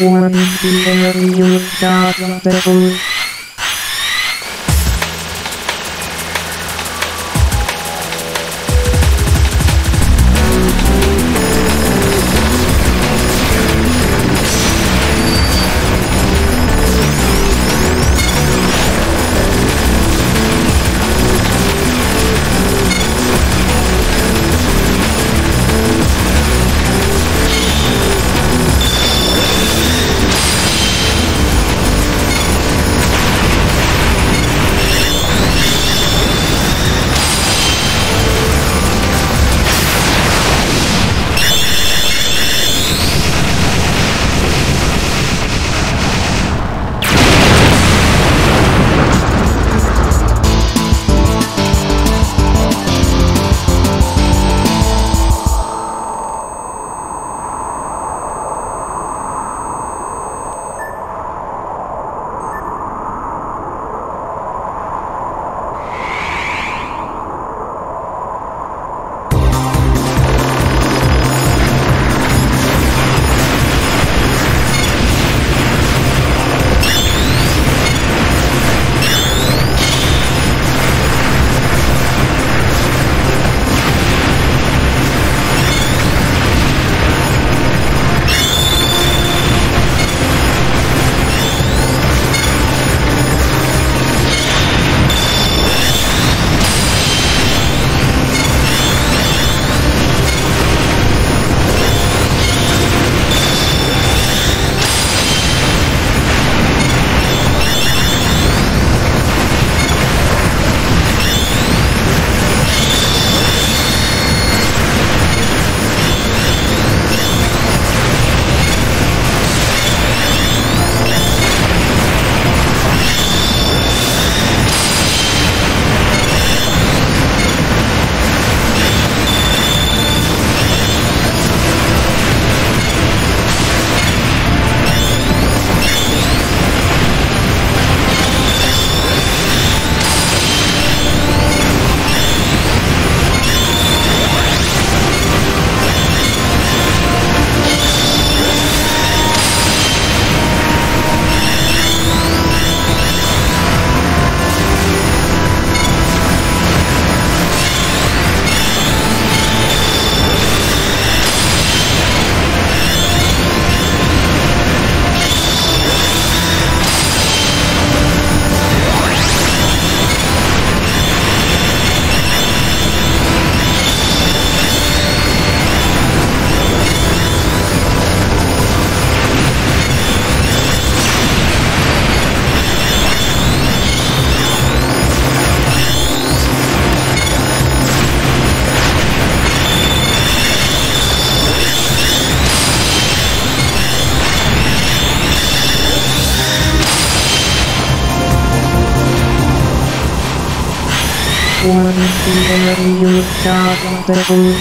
Warning, the enemy will start the battle. one single new star level.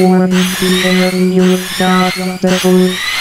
Form the avenue of God of the Bush.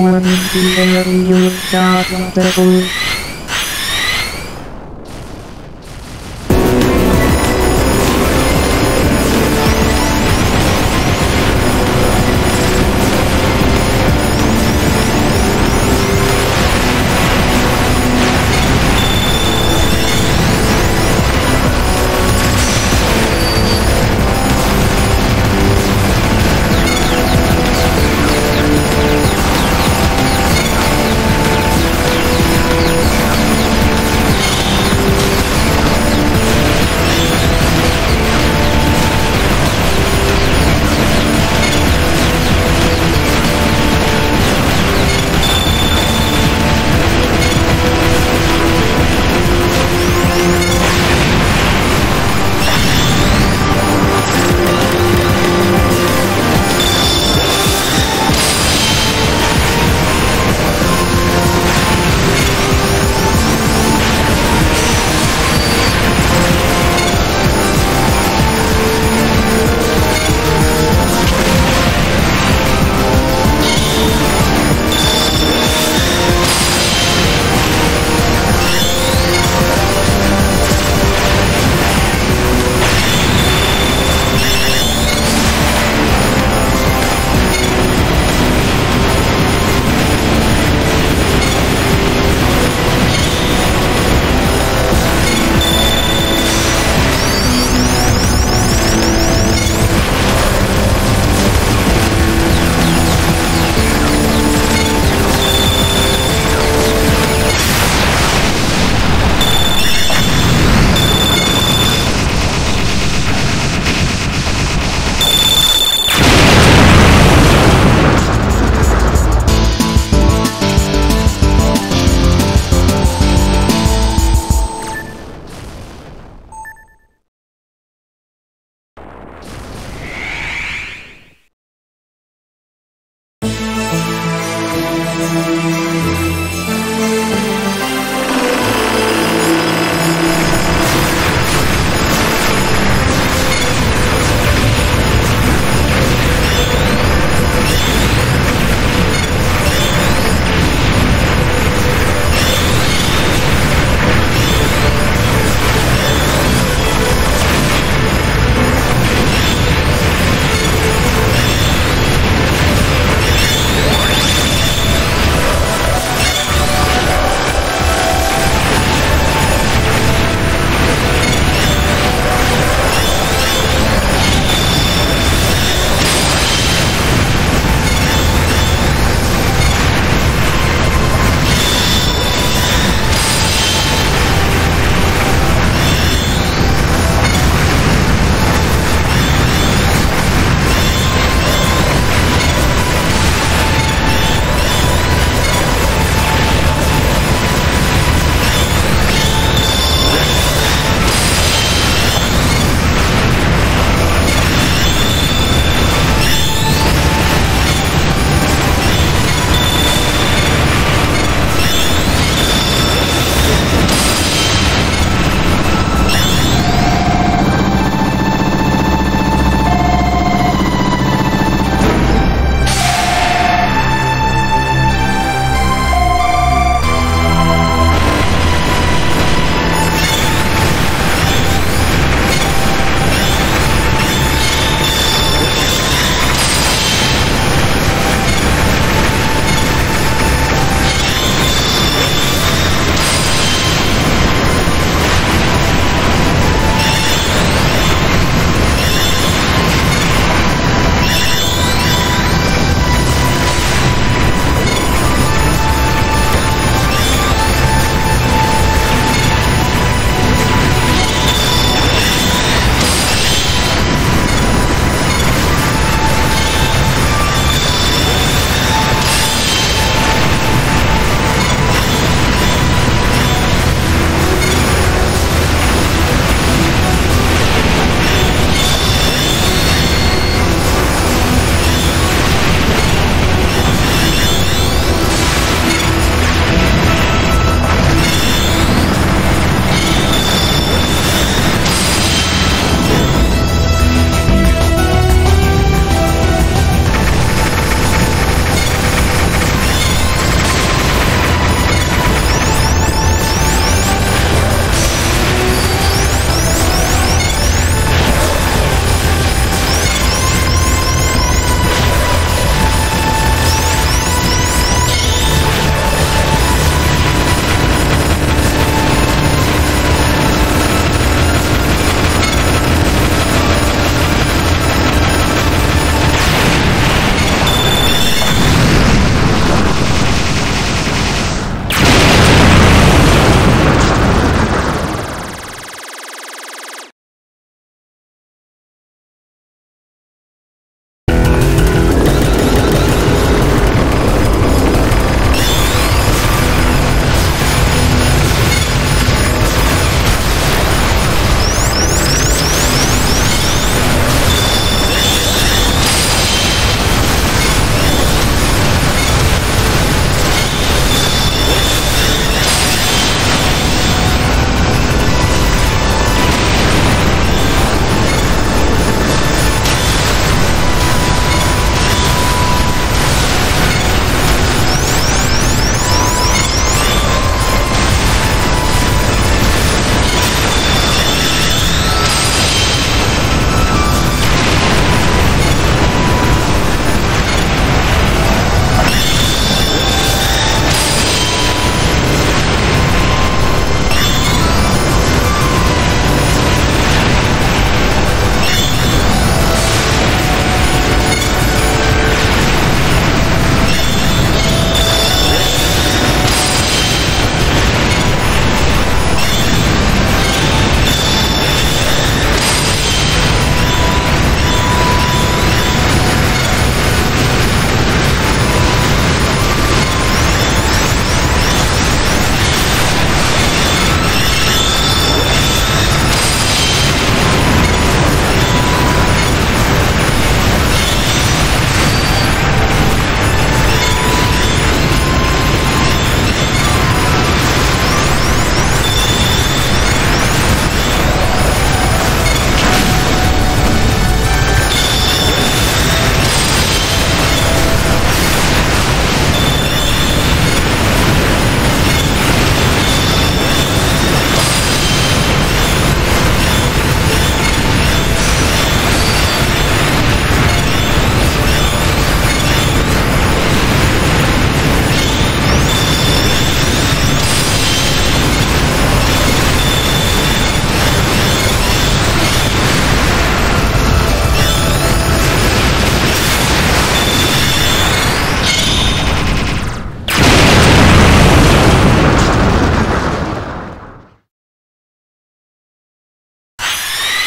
for the you start the food.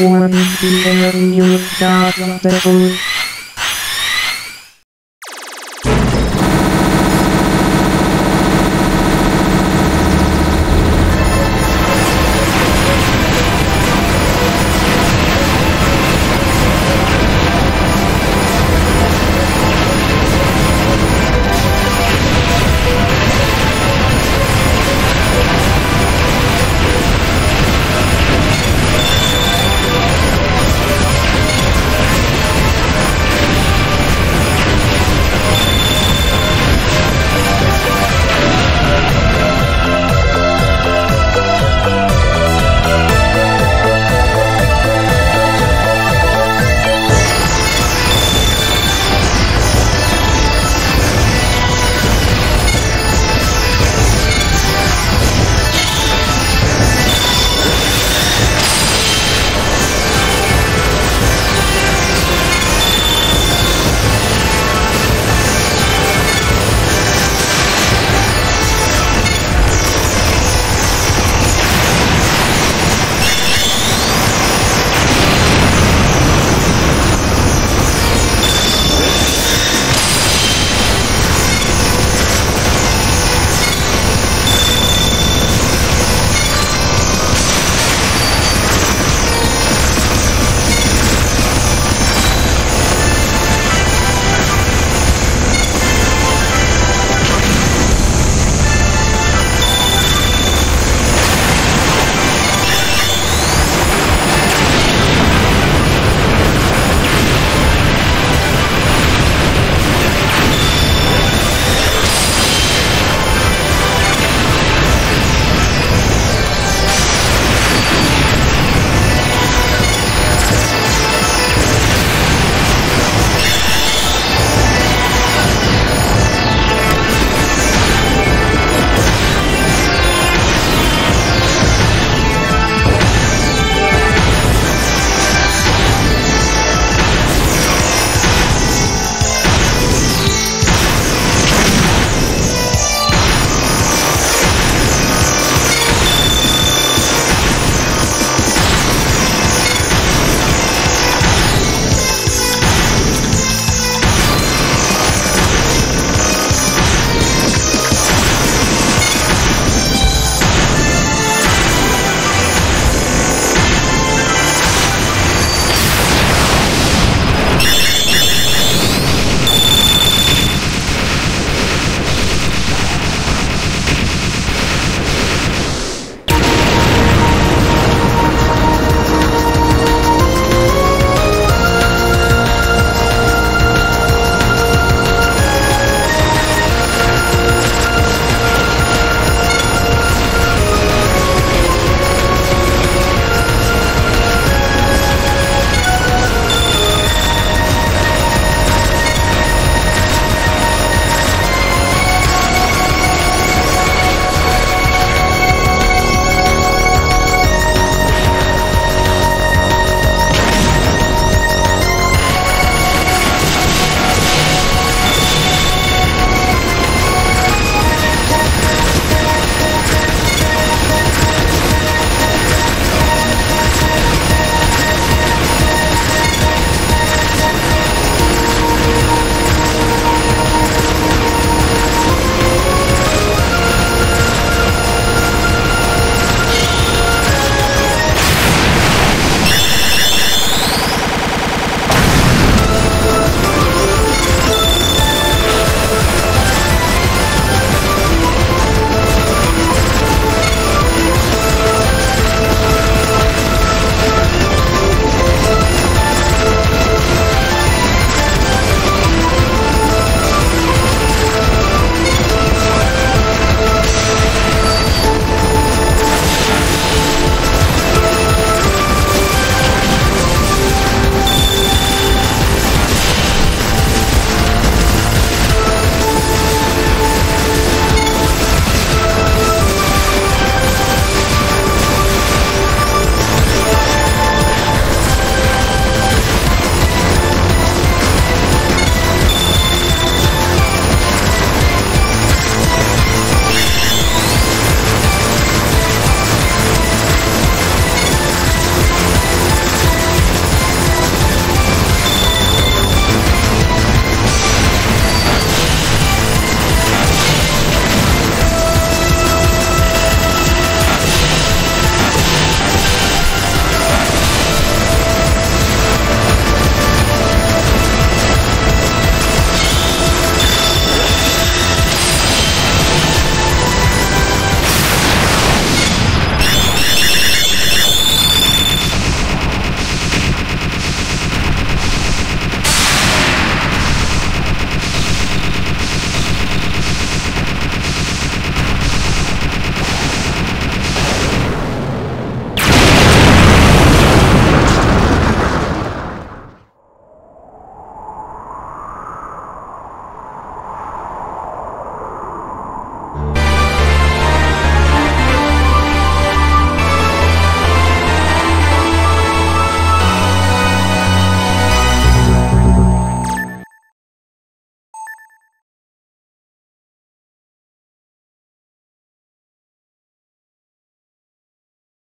Warning, be very used, God, the